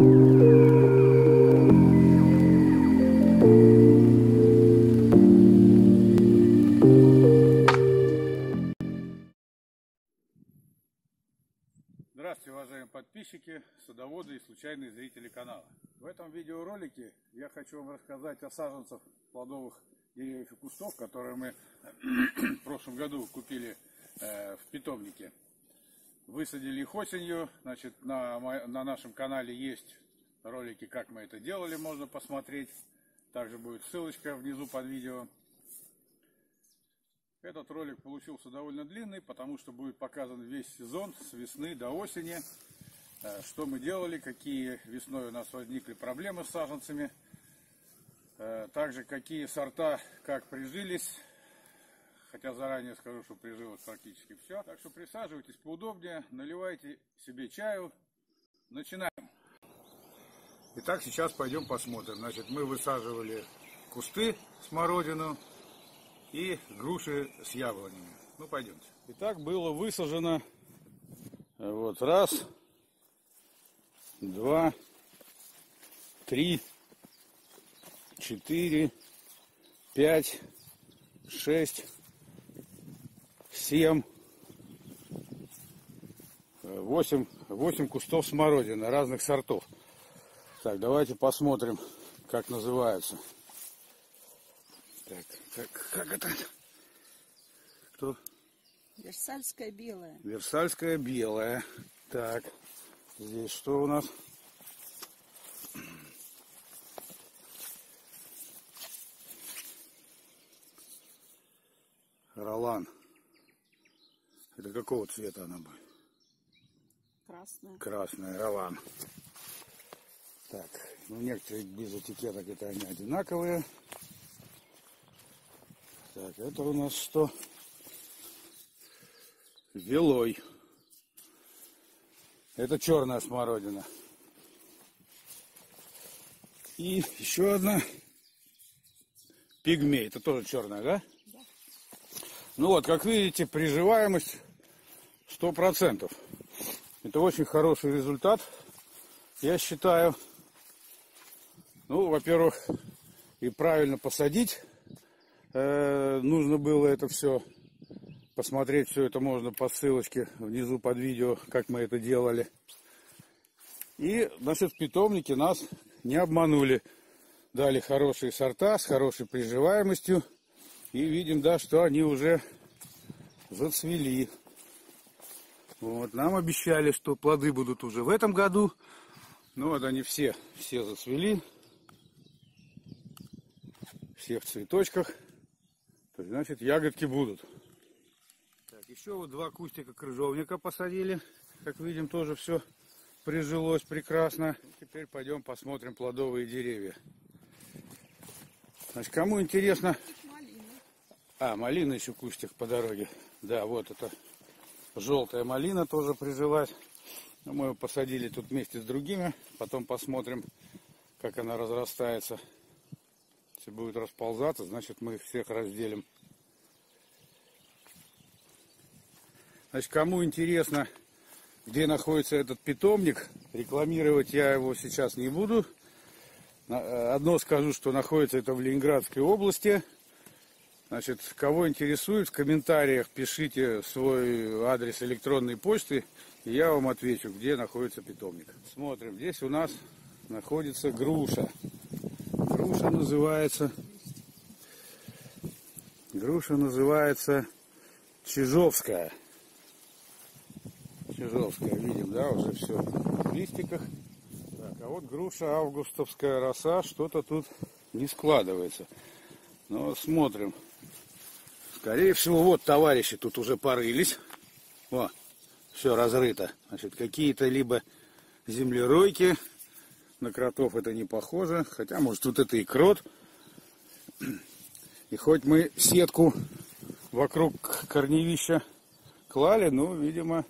Здравствуйте, уважаемые подписчики, садоводы и случайные зрители канала. В этом видеоролике я хочу вам рассказать о саженцах плодовых деревьев и кустов, которые мы в прошлом году купили в питомнике. Высадили их осенью. Значит, на нашем канале есть ролики, как мы это делали, можно посмотреть. Также будет ссылочка внизу под видео. Этот ролик получился довольно длинный, потому что будет показан весь сезон с весны до осени. Что мы делали, какие весной у нас возникли проблемы с саженцами. Также какие сорта как прижились. Хотя заранее скажу, что прижилось практически все. Так что присаживайтесь поудобнее, наливайте себе чаю. Начинаем. Итак, сейчас пойдем посмотрим. Значит, мы высаживали кусты, смородину и груши с яблонями. Ну, пойдемте. Итак, было высажено вот раз, два, три, четыре, пять, шесть, семь, восемь кустов смородины разных сортов. Так, давайте посмотрим, как называются. Так, как это? Кто? Версальская белая. Версальская белая. Так, здесь что у нас? Ролан. Это какого цвета она будет? Красная. Красная, Ролан. Так, ну некоторые без этикеток, это они одинаковые. Так, это у нас что? Велой. Это черная смородина. И еще одна. Пигмей. Это тоже черная, да? Да. Ну вот, как видите, приживаемость 100%. Это очень хороший результат, я считаю. Ну, во-первых, и правильно посадить. Нужно было это все посмотреть, все это можно по ссылочке внизу под видео, как мы это делали. И, значит, в питомнике нас не обманули, дали хорошие сорта с хорошей приживаемостью, и видим, да, что они уже зацвели. Вот, нам обещали, что плоды будут уже в этом году. Ну вот они все зацвели, все в цветочках. Значит, ягодки будут. Так, еще вот два кустика крыжовника посадили. Как видим, тоже все прижилось прекрасно. Теперь пойдем посмотрим плодовые деревья. Значит, кому интересно... Малина. А, малина еще кустик по дороге. Да, вот это желтая малина тоже прижилась. Мы ее посадили тут вместе с другими. Потом посмотрим, как она разрастается. Если будет расползаться, значит, мы их всех разделим. Значит, кому интересно, где находится этот питомник, рекламировать я его сейчас не буду. Одно скажу, что находится это в Ленинградской области. Значит, кого интересует, в комментариях пишите свой адрес электронной почты, и я вам отвечу, где находится питомник. Смотрим, здесь у нас находится груша. Груша называется Чижовская. Чижовская, видим, да, уже все в листиках. Так, а вот груша августовская роса, что-то тут не складывается. Но смотрим. Скорее всего, вот товарищи тут уже порылись. О, все разрыто. Значит, какие-то либо землеройки. На кротов это не похоже, хотя, может, тут это и крот. И хоть мы сетку вокруг корневища клали, ну, видимо...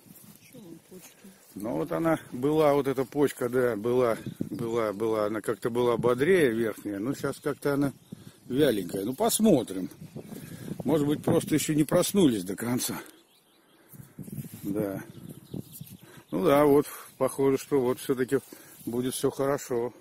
Ну, вот она была, вот эта почка, да, была. Она как-то была бодрее верхняя, но сейчас как-то она вяленькая. Ну, посмотрим. Может быть, просто еще не проснулись до конца. Да. Ну, да, вот, похоже, что вот все-таки... будет все хорошо.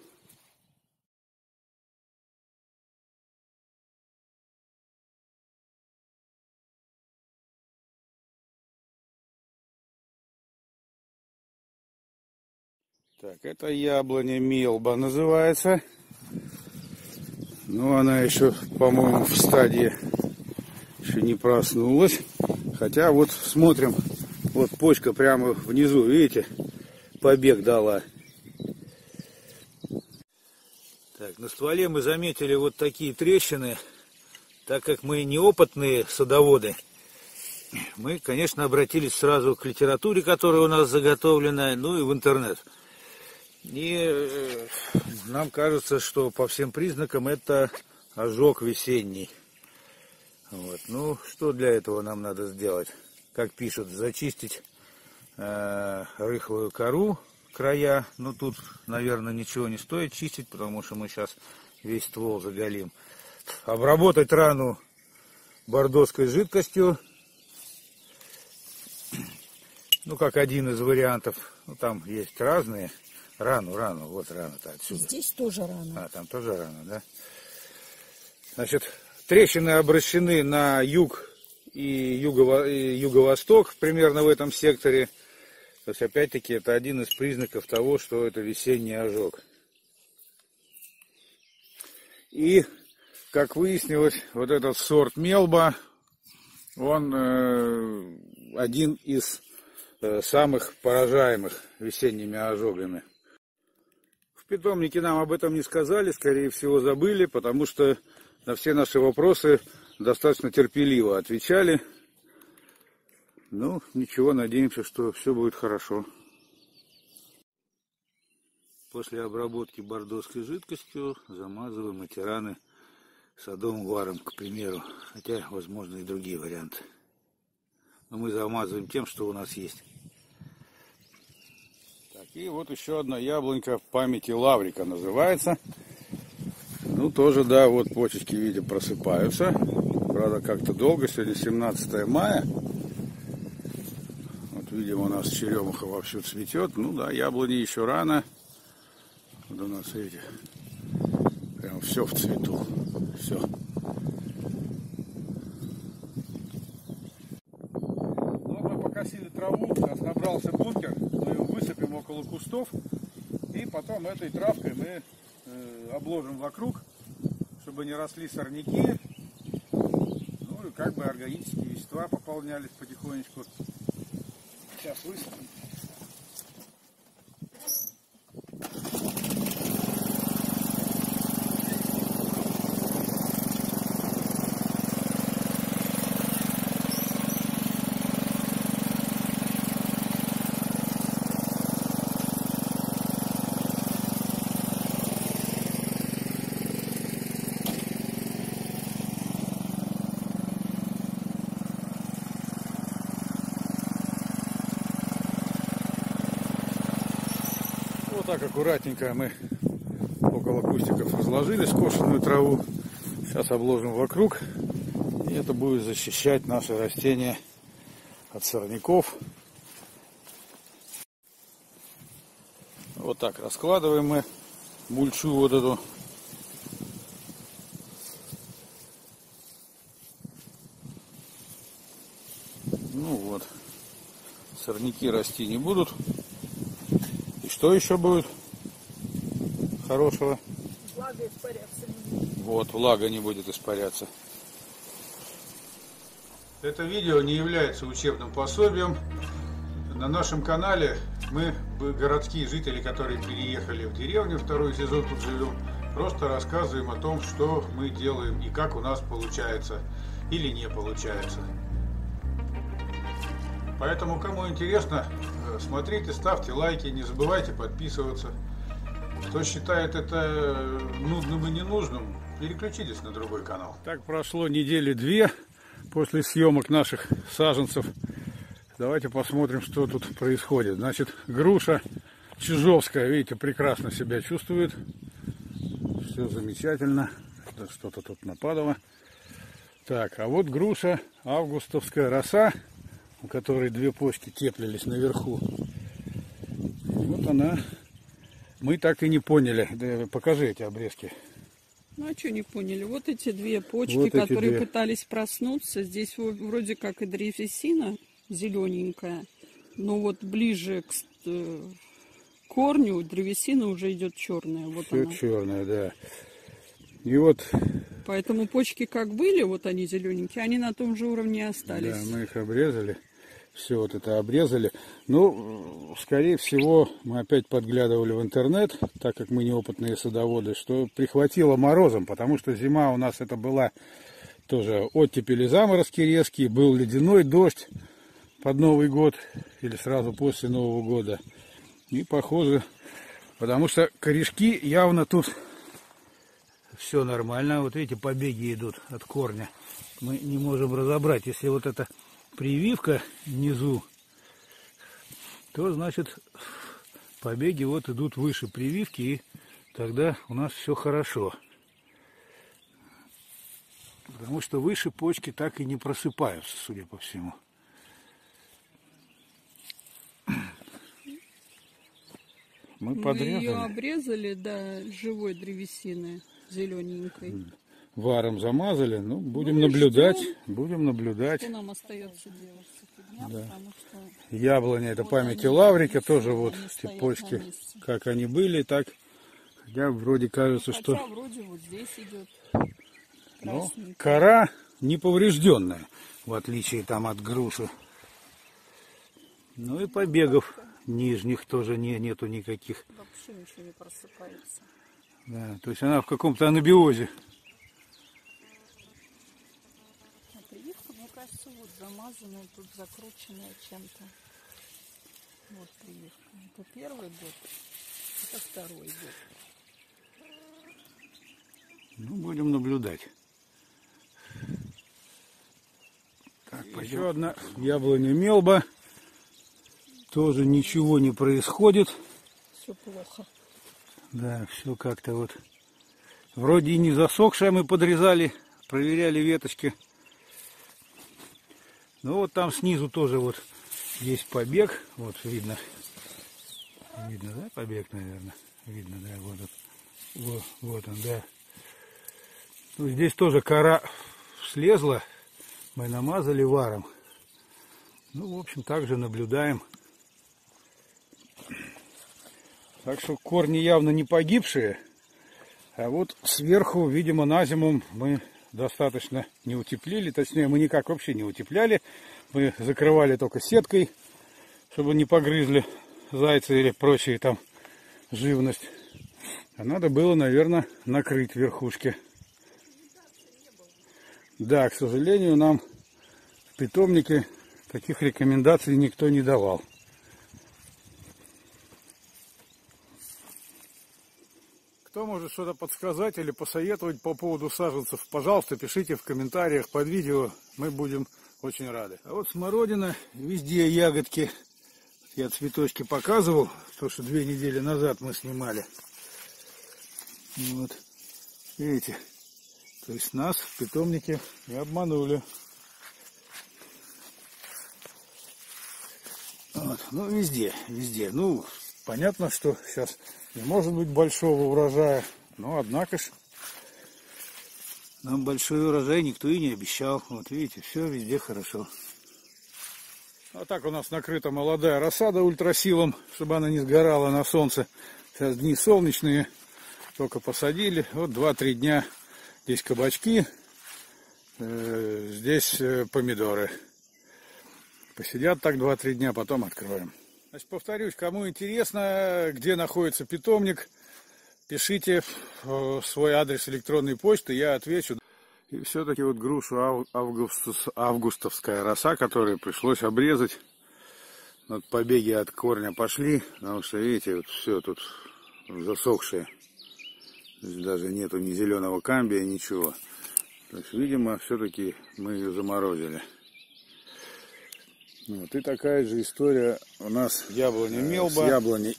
Так, это яблоня Мелба называется. Но она еще, по-моему, в стадии еще не проснулась. Хотя вот смотрим, вот почка прямо внизу, видите, побег дала. Так, на стволе мы заметили вот такие трещины. Так как мы неопытные садоводы, мы, конечно, обратились сразу к литературе, которая у нас заготовлена, ну и в интернет. И нам кажется, что по всем признакам это ожог весенний. Вот. Ну, что для этого нам надо сделать? Как пишут, зачистить рыхлую кору, края. Но тут, наверное, ничего не стоит чистить, потому что мы сейчас весь ствол заголим. Обработать рану бордоской жидкостью. Ну, как один из вариантов. Ну, там есть разные. Рану, вот рана-то отсюда. Здесь тоже рана. А, там тоже рана, да? Значит, трещины обращены на юг и юго-восток, примерно в этом секторе. То есть, опять-таки, это один из признаков того, что это весенний ожог. И, как выяснилось, вот этот сорт Мелба, он один из самых поражаемых весенними ожогами. Питомники нам об этом не сказали, скорее всего забыли, потому что на все наши вопросы достаточно терпеливо отвечали. Ну, ничего, надеемся, что все будет хорошо. После обработки бордоской жидкостью замазываем эти раны садовым варом, к примеру. Хотя, возможно, и другие варианты. Но мы замазываем тем, что у нас есть. И вот еще одна яблонька памяти Лаврика называется. Ну, тоже, да, вот почечки, видим, просыпаются. Правда, как-то долго. Сегодня 17 мая. Вот, видим, у нас черемуха вовсю цветет. Ну, да, яблони еще рано. Вот у нас, видите, прям все в цвету. Все. Ну, мы покосили траву. У нас набрался бункер. Высыпем около кустов, и потом этой травкой мы обложим вокруг, чтобы не росли сорняки, ну и как бы органические вещества пополнялись потихонечку. Сейчас высыпем. Так аккуратненько мы около кустиков разложили скошенную траву. Сейчас обложим вокруг, и это будет защищать наши растения от сорняков. Вот так раскладываем мы мульчу вот эту. Ну вот, сорняки расти не будут. Что еще будет хорошего? Влага испаряться не будет. Вот, влага не будет испаряться. Это видео не является учебным пособием. На нашем канале мы, городские жители, которые переехали в деревню, второй сезон тут живем, просто рассказываем о том, что мы делаем и как у нас получается или не получается. Поэтому, кому интересно, смотрите, ставьте лайки, не забывайте подписываться. Кто считает это нудным и ненужным, переключитесь на другой канал. Так прошло недели-две после съемок наших саженцев. Давайте посмотрим, что тут происходит. Значит, груша чижовская, видите, прекрасно себя чувствует. Все замечательно. Что-то тут нападало. Так, а вот груша августовская роса, у которой две почки теплились наверху. Вот она мы так и не поняли. Да, покажи эти обрезки. Ну а что не поняли? Вот эти две почки, вот которые пытались проснуться. Здесь вроде как и древесина зелененькая, но вот ближе к корню древесина уже идет черная. Вот все она. Черная, да. И вот... Поэтому почки как были, вот они зелененькие, они на том же уровне остались. Да, мы их обрезали. Все вот это обрезали. Ну, скорее всего, мы опять подглядывали в интернет, так как мы неопытные садоводы, что прихватило морозом, потому что зима у нас это была тоже оттепели, заморозки резкие, был ледяной дождь под Новый год или сразу после Нового года. И похоже, потому что корешки явно тут все нормально. Вот видите, побеги идут от корня. Мы не можем разобрать, если вот это... прививка внизу, то значит побеги вот идут выше прививки, и тогда у нас все хорошо, потому что выше почки так и не просыпаются, судя по всему. Мы подрезали. Ее обрезали до живой древесины зелененькой. Варом замазали, ну, будем наблюдать, будем наблюдать. Что нам остается делать с этим, да. Потому что яблоня, это вот памяти Лаврика, тоже вот те почки, как они были, так, хотя вроде кажется, хотя что вроде вот здесь идет. Но кора неповрежденная, в отличие там от груши. Ну и побегов нижних тоже нету никаких. Вообще ничего не просыпается. Да, то есть она в каком-то анабиозе. Замазанная, тут закрученная чем-то. Вот прививка. Это первый год, это второй год. Ну, будем наблюдать. Так, еще одна яблоня Мелба. Тоже ничего не происходит. Все плохо. Да, все как-то вот. Вроде и не засохшая, мы подрезали, проверяли веточки. Ну вот там снизу тоже вот есть побег, вот видно, видно, да, побег, наверное, видно, да, вот, вот, вот он, да. Ну, здесь тоже кора слезла, мы намазали варом. Ну, в общем, также наблюдаем. Так что корни явно не погибшие, а вот сверху, видимо, на зиму мы... достаточно не утеплили, точнее мы никак вообще не утепляли, мы закрывали только сеткой, чтобы не погрызли зайцы или прочие там живность. А надо было, наверное, накрыть верхушки. Да, к сожалению, нам в питомнике таких рекомендаций никто не давал. Кто может что-то подсказать или посоветовать по поводу саженцев, пожалуйста, пишите в комментариях под видео, мы будем очень рады. А вот смородина, везде ягодки, я цветочки показывал, то что 2 недели назад мы снимали. Вот, видите, то есть нас в питомнике не обманули. Вот. Ну, везде, везде, ну... Понятно, что сейчас не может быть большого урожая, но однако ж нам большой урожай никто и не обещал. Вот видите, все везде хорошо. А так у нас накрыта молодая рассада ультрасилом, чтобы она не сгорала на солнце. Сейчас дни солнечные, только посадили. Вот 2-3 дня здесь кабачки, здесь помидоры. Посидят так 2-3 дня, потом откроем. Значит, повторюсь, кому интересно, где находится питомник, пишите в свой адрес электронной почты, я отвечу. И все-таки вот грушу августовская роса, которую пришлось обрезать. Вот побеги от корня пошли, потому что, видите, вот все тут засохшее. Здесь даже нету ни зеленого камбия, ничего. То есть, видимо, все-таки мы ее заморозили. Вот, и такая же история у нас яблоня Мелба. Яблони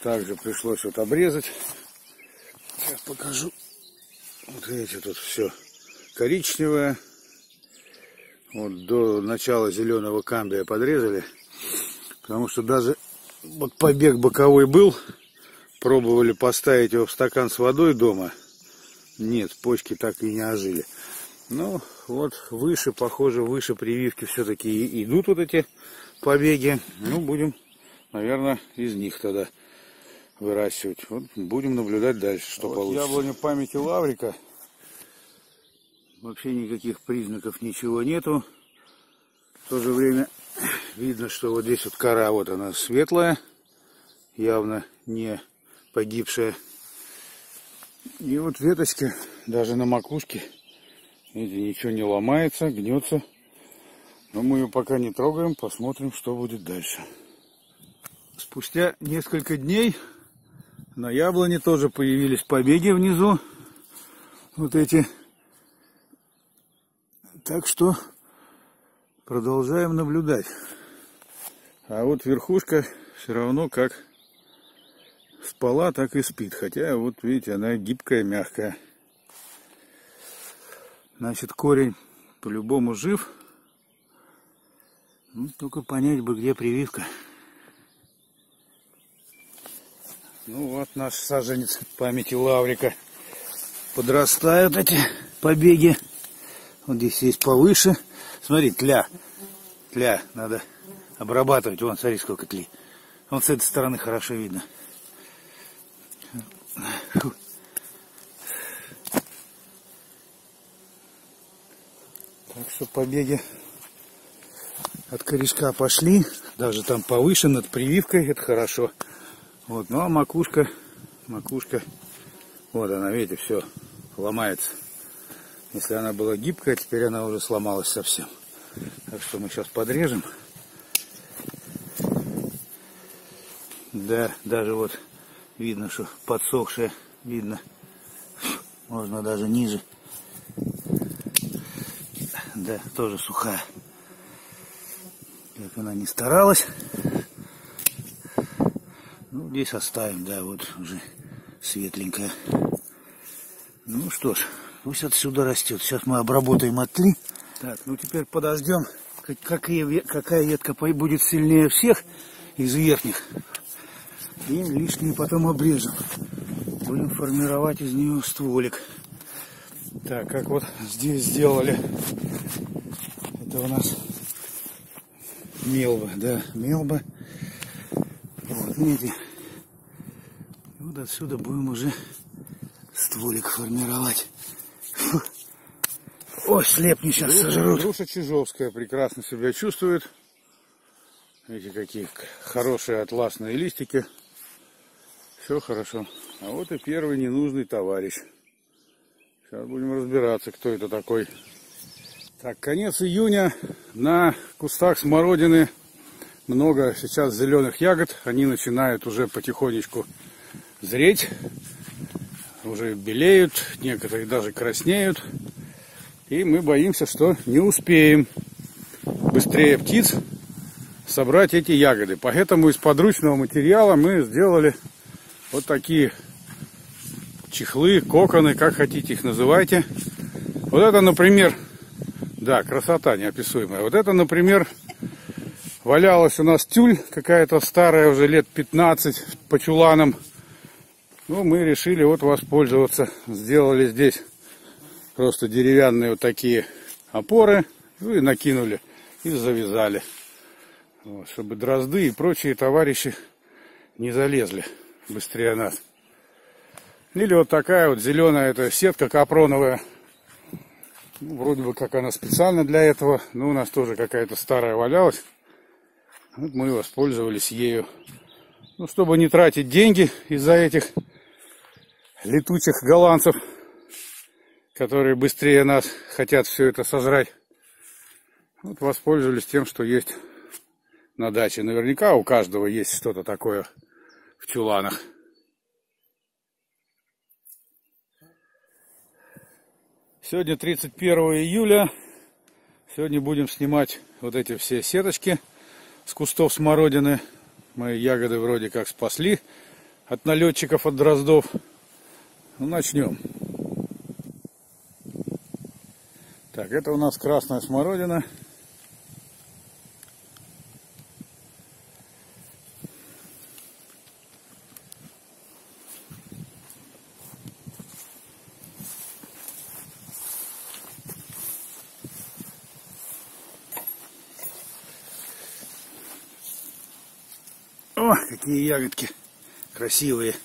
также пришлось вот обрезать. Сейчас покажу. Вот видите, тут все коричневое. Вот до начала зеленого камбия подрезали, потому что даже вот побег боковой был, Пробовали поставить его в стакан с водой дома. Нет, почки так и не ожили. Ну, вот выше, похоже, выше прививки все-таки идут вот эти побеги. Ну, будем, наверное, из них тогда выращивать. Вот будем наблюдать дальше, что вот получится. Яблоня памяти Лаврика. Вообще никаких признаков, ничего нету. В то же время видно, что вот здесь вот кора, вот она светлая, явно не погибшая. И вот веточки, даже на макушке, видите, ничего не ломается, гнется. Но мы ее пока не трогаем, посмотрим, что будет дальше. Спустя несколько дней на яблоне тоже появились побеги внизу. Вот эти. Так что продолжаем наблюдать. А вот верхушка все равно как спала, так и спит. Хотя вот видите, она гибкая, мягкая. Значит, корень по-любому жив. Ну, только понять бы, где прививка. Ну вот наш саженец памяти Лаврика. Подрастают эти побеги. Вот здесь есть повыше. Смотри, тля. Тля надо обрабатывать. Вон, смотри, сколько тли. Вон с этой стороны хорошо видно. Фу. Так что побеги от корешка пошли, даже там повыше над прививкой, это хорошо. Вот, ну а макушка, вот она, видите, все ломается. Если она была гибкая, теперь она уже сломалась совсем. Так что мы сейчас подрежем. Да, даже вот видно, что подсохшая, видно. Можно даже ниже. Да, тоже сухая. Как она не старалась. Ну, здесь оставим, да, вот уже светленькая. Ну что ж, пусть отсюда растет. Сейчас мы обработаем от тли. Так, ну теперь подождем, какая ветка будет сильнее всех из верхних. И лишние потом обрежем. Будем формировать из нее стволик. Так, как вот здесь сделали. Это у нас мелба, да, мелба. Вот, видите. Вот отсюда будем уже стволик формировать. Фу. Ой, слепни сейчас сожрут. Груша чижовская прекрасно себя чувствует. Видите, какие хорошие атласные листики. Все хорошо. А вот и первый ненужный товарищ. Сейчас будем разбираться, кто это такой. Так, конец июня. На кустах смородины много сейчас зеленых ягод. Они начинают уже потихонечку зреть. Уже белеют, некоторые даже краснеют. И мы боимся, что не успеем быстрее птиц собрать эти ягоды. Поэтому из подручного материала мы сделали вот такие чехлы, коконы, как хотите их называйте. Вот это, например, да, красота неописуемая. Вот это, например, валялась у нас тюль какая-то старая, уже лет 15 по чуланам. Ну, мы решили вот воспользоваться. Сделали здесь просто деревянные вот такие опоры. Ну и накинули, и завязали. Вот, чтобы дрозды и прочие товарищи не залезли быстрее нас. Или вот такая вот зеленая эта сетка капроновая. Ну, вроде бы как она специально для этого. Но у нас тоже какая-то старая валялась. Вот мы воспользовались ею. Ну, чтобы не тратить деньги из-за этих летучих голландцев, которые быстрее нас хотят все это сожрать. Вот воспользовались тем, что есть на даче. Наверняка у каждого есть что-то такое в чуланах. Сегодня 31 июля. Сегодня будем снимать вот эти все сеточки с кустов смородины. Мы ягоды вроде как спасли от налетчиков, от дроздов. Ну, начнем. Так, это у нас красная смородина. О, какие ягодки красивые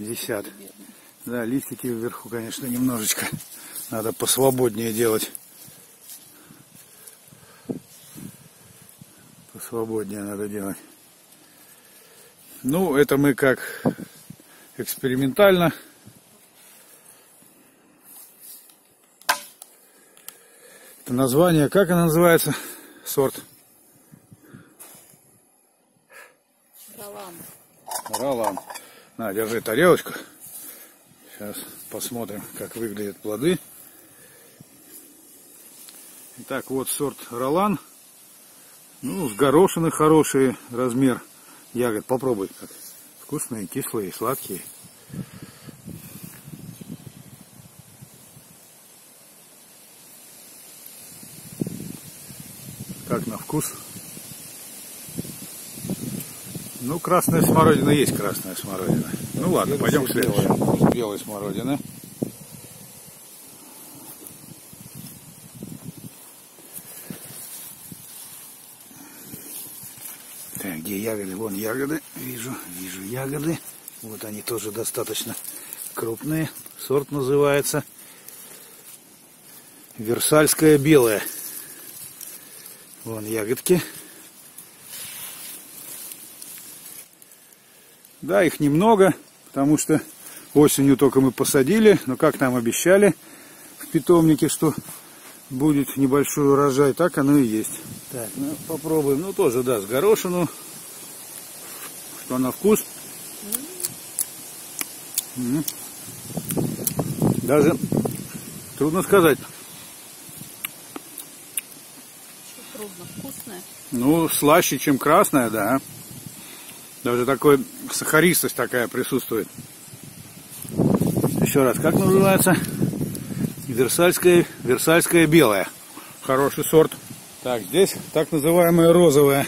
висят. Да, листики вверху, конечно, немножечко надо посвободнее делать. Посвободнее надо делать. Ну, это мы как экспериментально. Это название, как оно называется? Сорт? Ролан. Ролан. На, держи тарелочку. Сейчас посмотрим, как выглядят плоды. Итак, вот сорт Ролан. Ну, с горошины хороший размер ягод. Попробуй. Вкусные, кислые, сладкие. Как на вкус? Ну, красная смородина есть, красная смородина. Ну ладно, пойдем к следующему. Белой смородины. Так, где ягоды? Вон ягоды. Вижу, вижу ягоды. Вот они тоже достаточно крупные. Сорт называется Версальская белая. Вон ягодки. Да, их немного, потому что осенью только мы посадили, но как нам обещали в питомнике, что будет небольшой урожай, так оно и есть. Так, ну, попробуем, ну тоже, да, с горошину, что на вкус. Даже трудно сказать. Что трудно, вкусное? Ну, слаще, чем красное, да. Даже такой сахаристость такая присутствует. Еще раз, как называется? Версальская белая. Хороший сорт. Так, здесь так называемая розовая.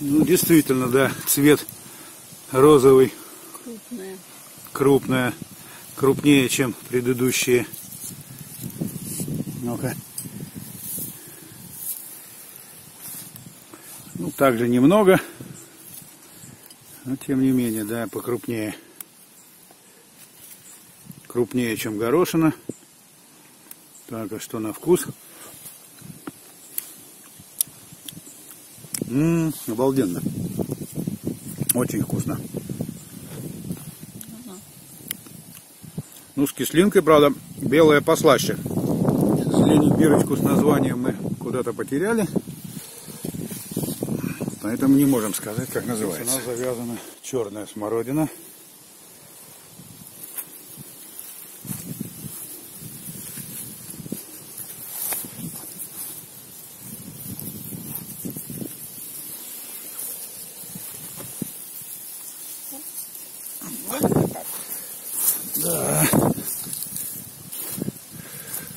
Ну, действительно, да, цвет розовый. Крупная. Крупная. Крупнее, чем предыдущие. Ну-ка. Ну, также немного, но тем не менее, да, покрупнее. Крупнее, чем горошина. Так, а что на вкус? Обалденно. Очень вкусно. Ну, с кислинкой, правда, белая послаще. К сожалению, бирочку с названием мы куда-то потеряли. Поэтому не можем сказать, как называется. Здесь у нас завязана черная смородина.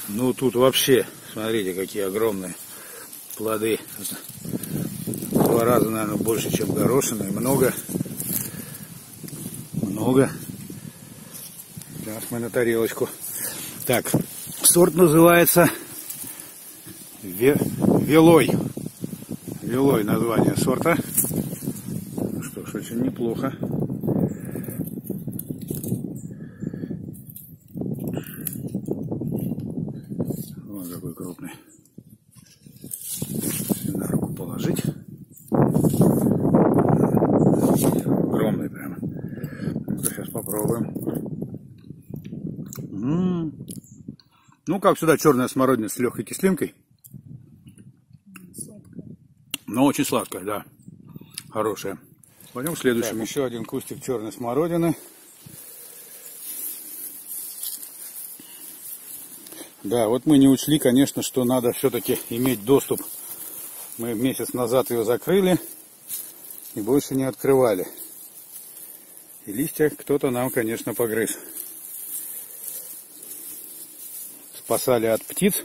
Ну, тут вообще, смотрите, какие огромные плоды. В 2 раза, наверное, больше, чем горошина. И много. Много. Сейчас мы на тарелочку. Так, сорт называется Велой. Велой название сорта. Ну что ж, очень неплохо. Ну, как всегда, черная смородина с легкой кислинкой. Сладкая. Но очень сладкая, да. Хорошая. Пойдем к следующему. Так, еще один кустик черной смородины. Да, вот мы не учли, конечно, что надо все-таки иметь доступ. Мы месяц назад ее закрыли и больше не открывали. И листья кто-то нам, конечно, погрыз. Спасали от птиц,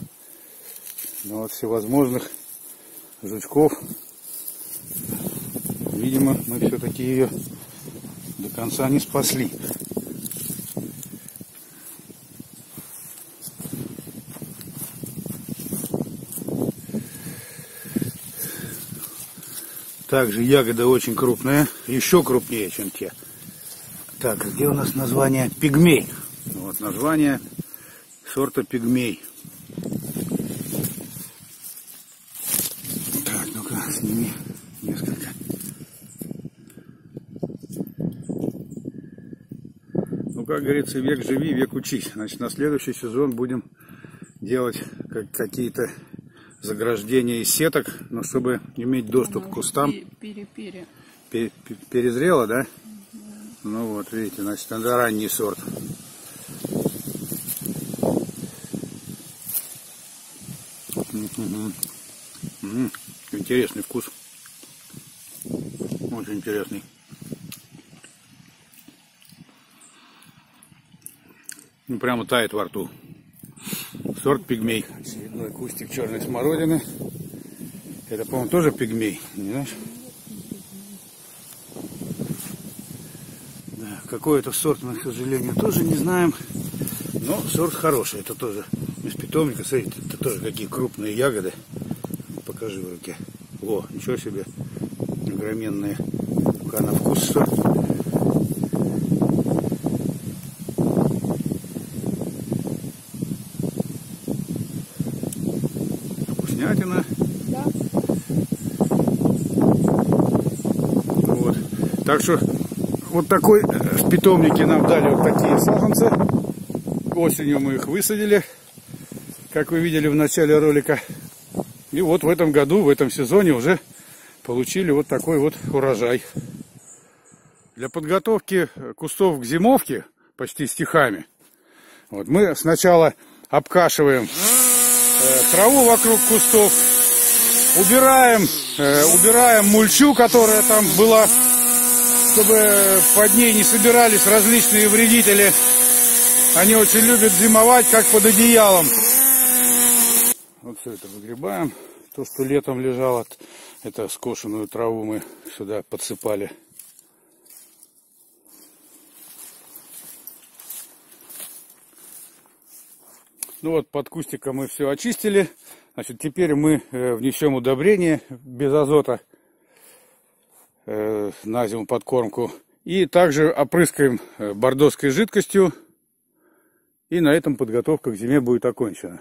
но от всевозможных жучков. Видимо, мы все-таки ее до конца не спасли. Также ягода очень крупная, еще крупнее, чем те. Так, где у нас название? Пигмей. Вот название сорта пигмей. Так, ну-ка, сними несколько. Ну, как говорится, век живи, век учись. Значит, на следующий сезон будем делать какие-то заграждения из сеток, но чтобы иметь доступ к кустам. Перезрело, да? Ну вот, видите, значит, это ранний сорт. Интересный вкус. Очень интересный. Ну, прямо тает во рту. Сорт пигмей. Очередной кустик черной смородины. Это, по-моему, тоже пигмей, не знаешь? Да, какой это сорт, мы, к сожалению, тоже не знаем. Но сорт хороший. Это тоже из питомника. Смотрите, это тоже какие крупные ягоды. Покажи в руке. О, ничего себе. Огроменные. Пока на вкус сорт. Вкуснятина. Да. Вот. Так что вот такой в питомнике нам дали вот такие саженцы. Осенью мы их высадили, как вы видели в начале ролика. И вот в этом году, в этом сезоне уже получили вот такой вот урожай. Для подготовки кустов к зимовке, почти стихами, вот мы сначала обкашиваем траву вокруг кустов, убираем мульчу, которая там была, чтобы под ней не собирались различные вредители. Они очень любят зимовать, как под одеялом. Вот все это выгребаем. То, что летом лежало, это скошенную траву мы сюда подсыпали. Ну вот, под кустиком мы все очистили. Значит, теперь мы внесем удобрение без азота на зиму подкормку. И также опрыскаем бордоской жидкостью. И на этом подготовка к зиме будет окончена.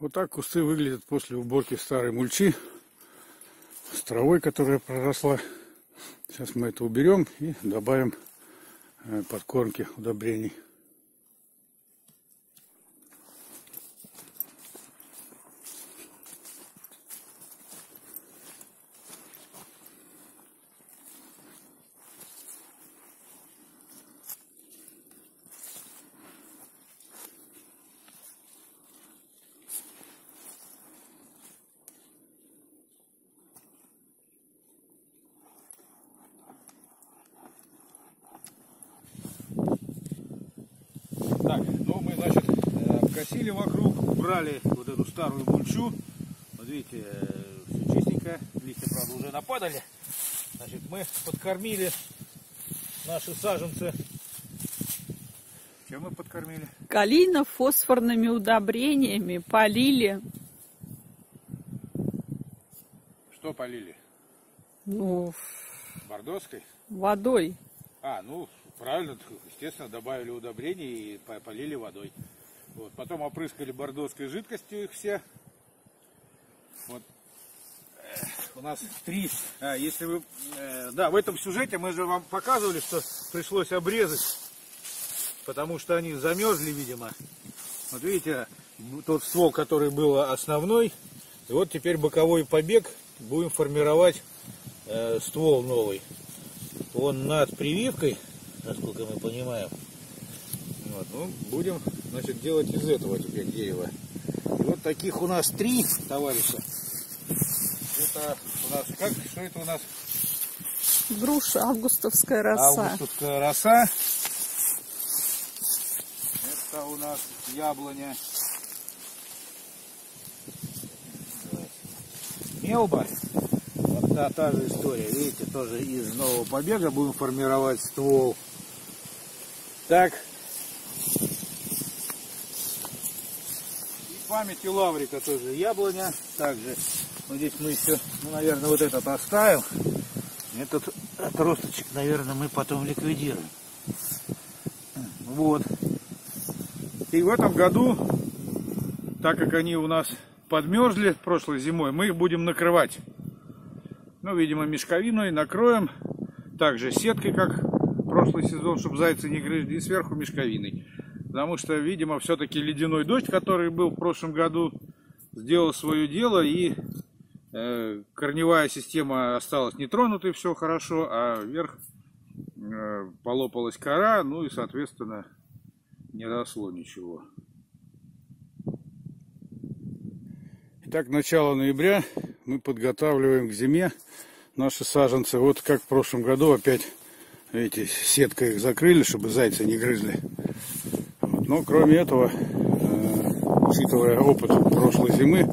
Вот так кусты выглядят после уборки старой мульчи с травой, которая проросла. Сейчас мы это уберем и добавим подкормки, удобрений. Так, ну мы, значит, обкосили вокруг, убрали вот эту старую мульчу. Вот видите, все чистенько, листья, правда, уже нападали. Значит, мы подкормили наши саженцы. Чем мы подкормили? Калина фосфорными удобрениями полили. Что полили? Ну, бордоской? Водой. А, ну... Правильно, естественно, добавили удобрения и полили водой. Вот. Потом опрыскали бордоской жидкостью их все. Вот. У нас три. Если вы, да, в этом сюжете мы же вам показывали, что пришлось обрезать, потому что они замерзли, видимо. Вот видите, тот ствол, который был основной, и вот теперь боковой побег будем формировать ствол новый. Он над прививкой. Насколько мы понимаем. Вот, ну, будем, значит, делать из этого теперь дерева. И вот таких у нас три товарища. Это у нас как? Что это у нас? Груша, августовская роса. Августовская роса. Это у нас яблоня. Мелба. Вот та же история. Видите, тоже из нового побега будем формировать ствол. Так. И памяти Лаврика тоже яблоня. Также Вот здесь мы еще, ну, наверное, вот этот оставим. Этот отросточек, наверное, мы потом ликвидируем. Вот. И в этом году, так как они у нас подмерзли прошлой зимой, мы их будем накрывать. Ну, видимо, мешковиной накроем. Также сеткой, как прошлый сезон, чтобы зайцы не грызли. И сверху мешковиной. Потому что, видимо, все-таки ледяной дождь, который был в прошлом году, сделал свое дело, и корневая система осталась нетронутой, все хорошо, а вверх полопалась кора, ну и, соответственно, не росло ничего. Итак, начало ноября мы подготавливаем к зиме наши саженцы. Вот как в прошлом году опять, видите, сеткой их закрыли, чтобы зайцы не грызли. Но кроме этого, учитывая опыт прошлой зимы,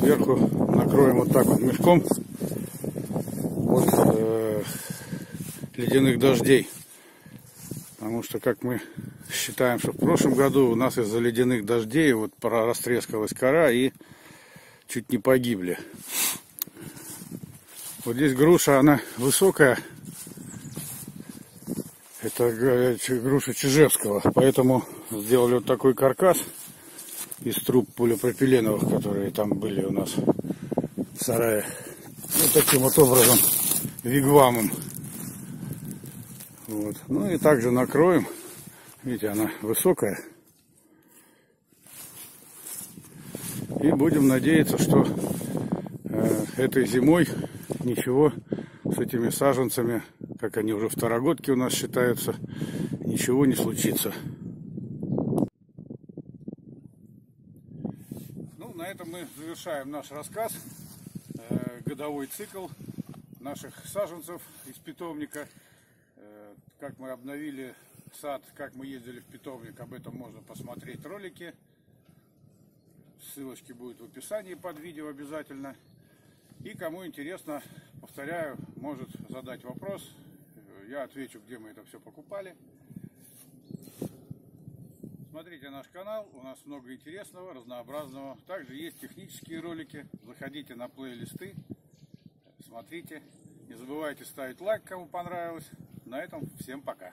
сверху накроем вот так вот мешком от ледяных дождей. Потому что, как мы считаем, что в прошлом году у нас из-за ледяных дождей вот растрескалась кора и чуть не погибли. Вот здесь груша, она высокая. Это груша Чижевского, поэтому сделали вот такой каркас из труб полипропиленовых, которые там были у нас в сарае. Вот таким вот образом, вигвамом. Вот. Ну и также накроем. Видите, она высокая. И будем надеяться, что этой зимой ничего с этими саженцами, как они уже второгодки у нас считаются, ничего не случится. Ну, на этом мы завершаем наш рассказ. Годовой цикл наших саженцев из питомника. Как мы обновили сад, как мы ездили в питомник, об этом можно посмотреть ролики. Ссылочки будут в описании под видео обязательно. И кому интересно, повторяю, может задать вопрос. Я отвечу, где мы это все покупали. Смотрите наш канал, у нас много интересного, разнообразного. Также есть технические ролики. Заходите на плейлисты, смотрите. Не забывайте ставить лайк, кому понравилось. На этом всем пока.